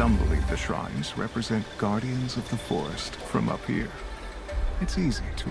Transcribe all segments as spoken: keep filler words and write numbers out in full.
Some believe the shrines represent guardians of the forest from up here. It's easy to...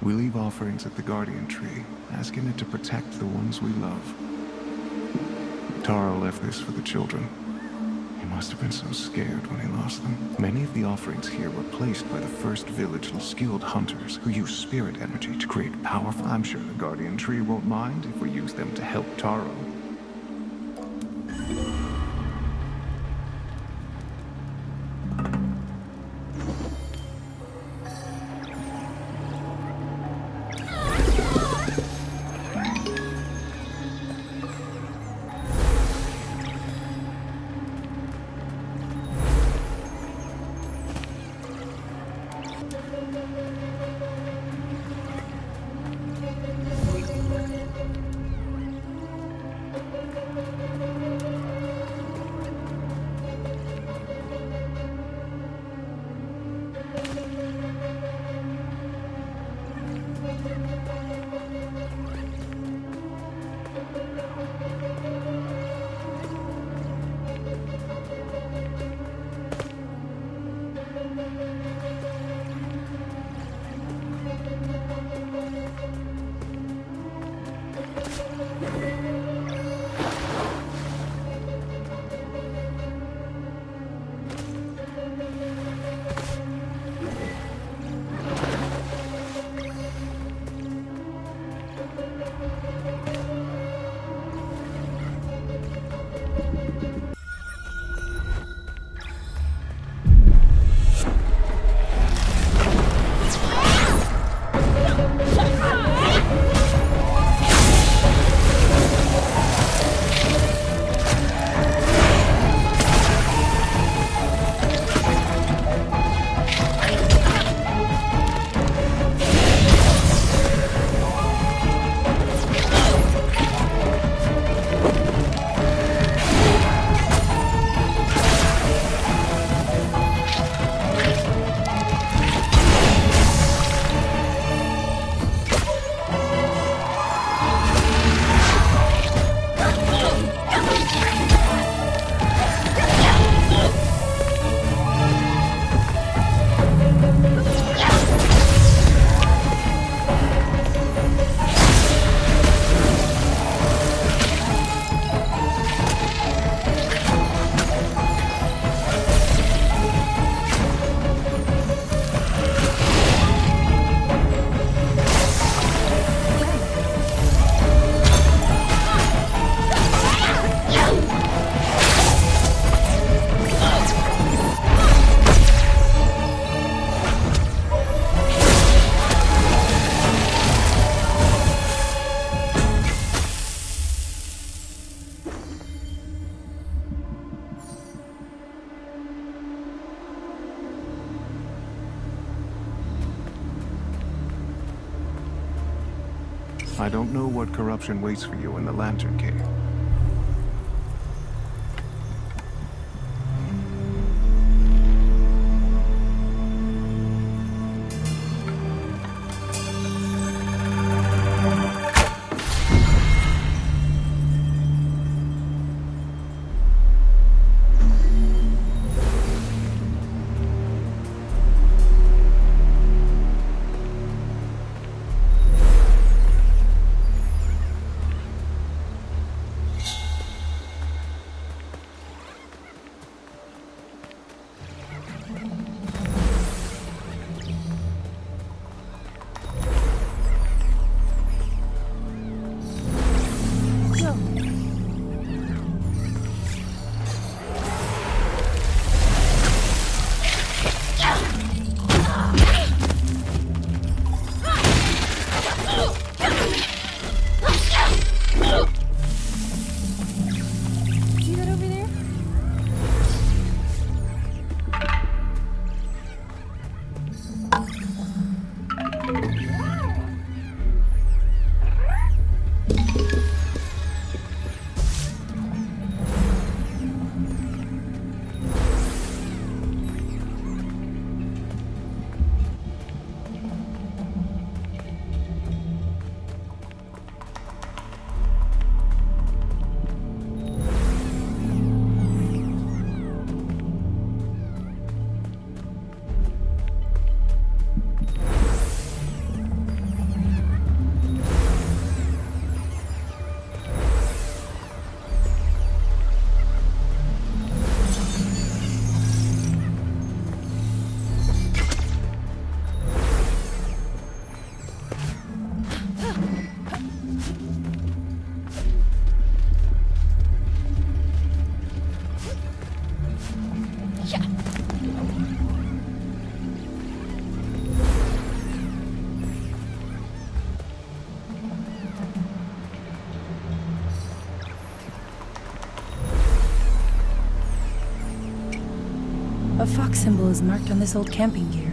We leave offerings at the Guardian Tree, asking it to protect the ones we love. Taro left this for the children. He must have been so scared when he lost them. Many of the offerings here were placed by the first village and skilled hunters who use spirit energy to create powerful... I'm sure the Guardian Tree won't mind if we use them to help Taro. I don't know what corruption waits for you in the Lantern Cave. A fox symbol is marked on this old camping gear.